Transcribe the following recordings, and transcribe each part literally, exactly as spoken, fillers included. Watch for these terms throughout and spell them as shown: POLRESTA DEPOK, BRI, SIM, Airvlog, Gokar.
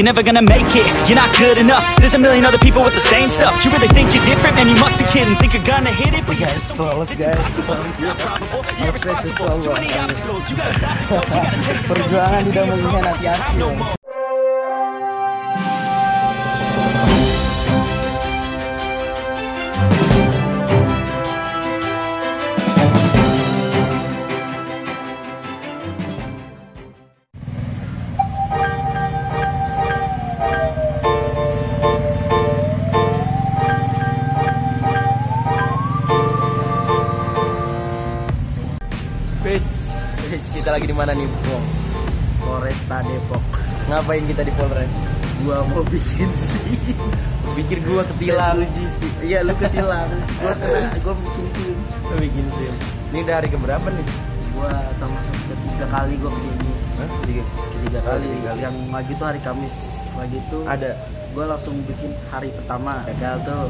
you're never gonna make it, you're not good enough. There's a million other people with the same stuff. You really think you're different, man, you must be kidding. Think you're gonna hit it, but you just don't. It's impossible, it's not probable, you're irresponsible. Too many obstacles, you gotta stop. You gotta take it slow, you can't be a pro, it's your time no more. Kita lagi di mana nih, Bro? Polresta Depok. Ngapain kita di Polres? Gua mau bikin sih. Pikir gua ketilang. Iya, lu ketilang. Gua gua bikin sih. Gua bikin sih. Ini dari keberapa nih? Gua termasuk ketiga kali gua kesini. Hah? Ketiga, ketiga kali. Yang pagi tuh hari Kamis. Pagi tuh ada. Gua langsung bikin hari pertama. Gagal tuh.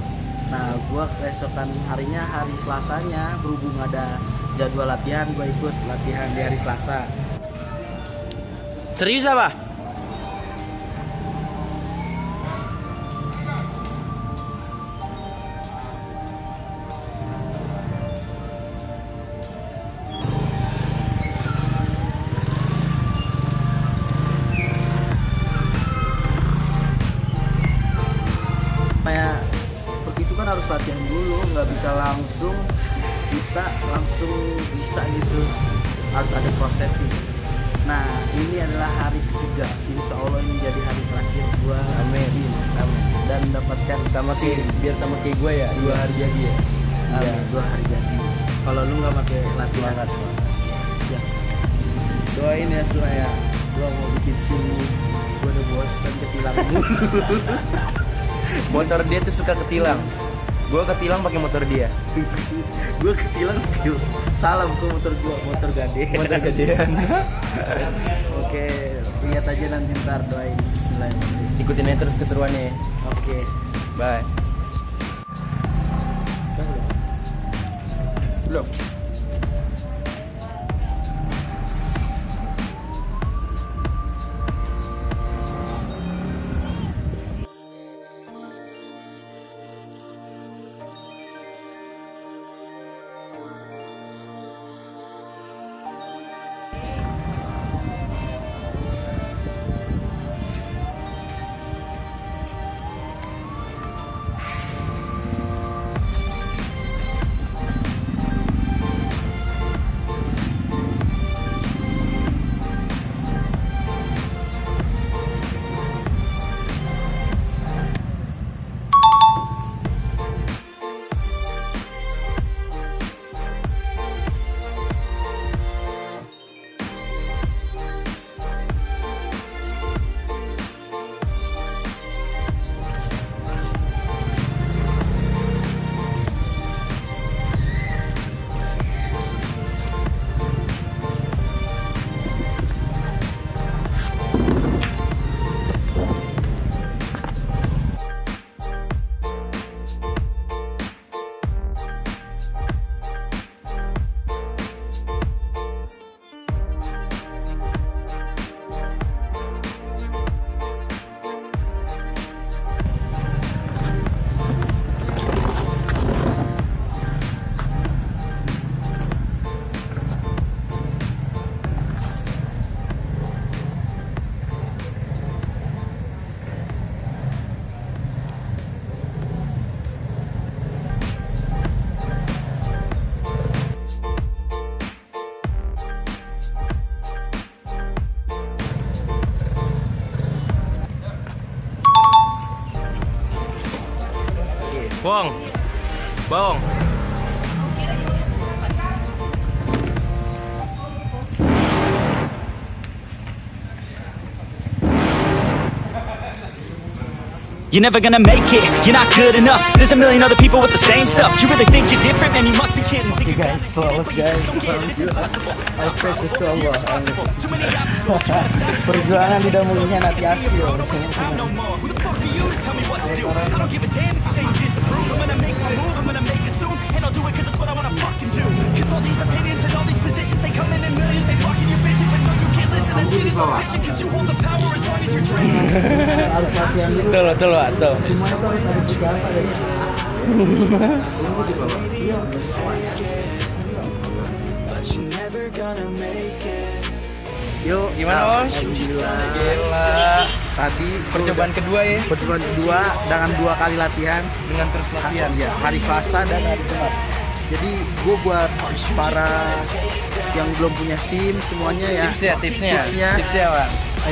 Nah, gua keesokan harinya, hari Selasanya, berhubung ada jadwal latihan, gua ikut latihan di hari Selasa. Serius apa? Kayak begitu kan harus latihan dulu, nggak bisa langsung kita langsung bisa gitu, harus ada proses gitu. Nah, ini adalah hari ketiga, insya Allah ini jadi hari terakhir gua. Amin. Amin. Dan mendapatkan sama sih, biar sama kayak gua ya, dua hari jadi ya. Amin. Ya, dua hari jadi. Kalau lu nggak pakai latihan kan? Ya. Doain ya semua ya. Gua mau bikin sini, gua udah bosan ketilang. Motor dia tuh suka ketilang. Gue ketilang pakai motor dia. Gue ketilang, salam ke motor gue, motor gade, motor gadean. Oke, lihat aja nanti ntar, doain. Bismillahirrahmanirrahim. Ikutin aja terus keseruannya. Oke, bye. Belum. Bong, bong. You're never gonna make it, you're not good enough. There's a million other people with the same stuff. You really think you're different, man, you must be kidding. Think you're guys, slow, guys. It's impossible, it's not probable, you're irresponsible. Too many obstacles, you gotta stop. Perjuangan tidak mengkhianati hasil. Who the fuck are you to tell me what to do? I don't give a damn if you say you disapprove. I'm gonna make my move, I'm gonna make it soon. And I'll do it cause it's what I wanna fucking do. Cause all these opinions and all these positions, they come in in millions, they blocking your vision. But no, you can't listen, that shit is bawah. Tuh loh, tuh loh, tuh. Yuk, gimana Os? Gila. Tadi percobaan kedua ya? Percobaan kedua dengan dua kali latihan. Dengan terus latihan ya, hari Selasa dan hari Jumat. Jadi gue buat para yang belum punya SIM semuanya ya. Tipsnya, tipsnya, tipsnya, tipsnya apa?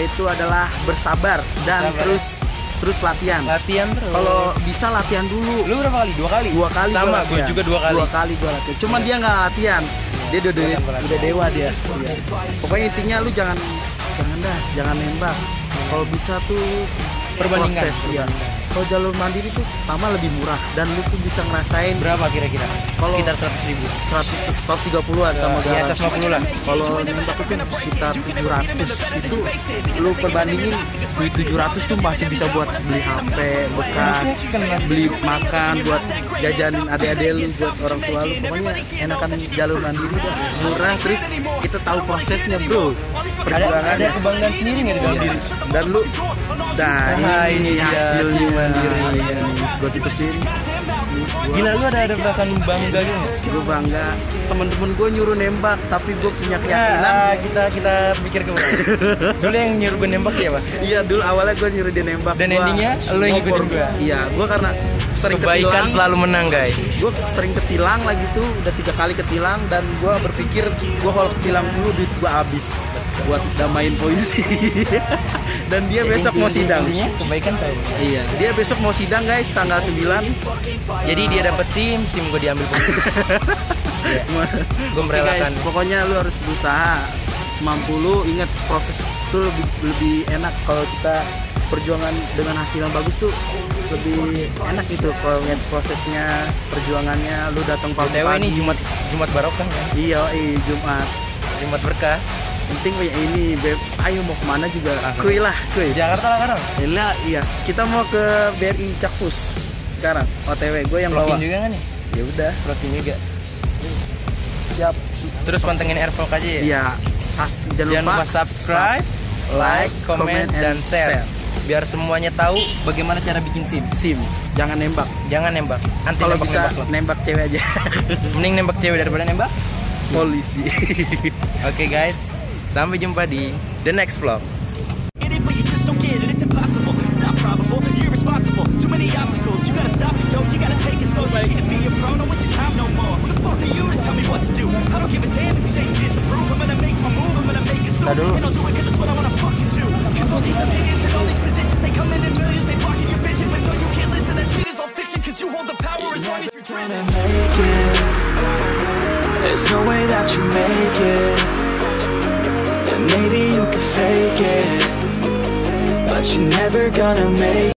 Itu adalah bersabar dan sabar. terus terus latihan. Latihan terus. Kalau bisa latihan dulu. Lu berapa kali? Dua kali. Dua kali. Sama, gue juga dua kali. Dua kali gue latihan. Cuman dia nggak latihan. Dia udah dewa, udah dewa dia. Ya. Pokoknya intinya lu jangan, jangan dah, jangan nembak. Kalau bisa tuh perbandingan. Ya. Kalau jalur mandiri tuh pertama lebih murah dan lu tuh bisa ngerasain berapa kira-kira? Sekitar seratus ribu. seratus, seratus tiga puluhan sama jalan. Iya, seratus lima puluh lah. Kalau nembak tuh kan sekitar tujuh ratus. Itu lu perbandingin duit tujuh ratus tuh masih bisa buat beli H P bekas, beli makan, buat jajan adik-adik lu, buat orang tua lu. Pokoknya enakan jalur mandiri tuh murah, terus kita tahu prosesnya, bro. Perjuangan ada kebanggaan sendiri nggak di dalam diri. Dan lu dan nah, ini hasilnya mandiri ya. Gue tutupin. Gila, lu ada ada perasaan bangga gitu? Gue bangga. Temen-temen gue nyuruh nembak, tapi gue punya keyakinan. Nah, kita kita pikir ke belakang. Dulu yang nyuruh gue nembak siapa? Iya, dulu awalnya gue nyuruh dia nembak. Dan gua, endingnya lu yang ngikutin gue. Iya, gue karena sering ketilang. Kebaikan selalu menang, guys. Gue sering ketilang lagi tuh, udah tiga kali ketilang, dan gue berpikir gue kalau ketilang dulu duit gue habis buat damain polisi. Dan dia ya, besok mau sidang. Kebaikan tahu. Iya, dia besok mau sidang, guys, tanggal sembilan. Jadi dia dapat SIM, SIM gue diambil polisi. Ya. Gue merelakan. Guys, pokoknya lu harus berusaha semampu lu, ingat proses itu lebih, lebih enak kalau kita perjuangan dengan hasil yang bagus tuh lebih enak gitu kalau lihat prosesnya, perjuangannya. Lu datang pagi. Ini Jumat Jumat barokah kan? Iya, iya Jumat. Jumat berkah. Penting kayak ini, Beb. Ayo mau kemana juga? Kuy lah, kuy. Jakarta lah sekarang. Iya, iya. Kita mau ke B R I Cakpus sekarang. O T W gue yang bawa. Vlogin juga kan nih? Ya udah, vlogin juga. Siap. Terus pantengin Airvlog aja ya. Iya. Jangan lupa subscribe, like, comment, dan share. Biar semuanya tahu bagaimana cara bikin SIM. SIM. Jangan nembak. Jangan nembak. Anti kalau bisa nembak cewek aja. Mending nembak cewek daripada nembak polisi. Oke guys. Sampai jumpa di the next vlog. Maybe you can fake it, but you're never gonna make it.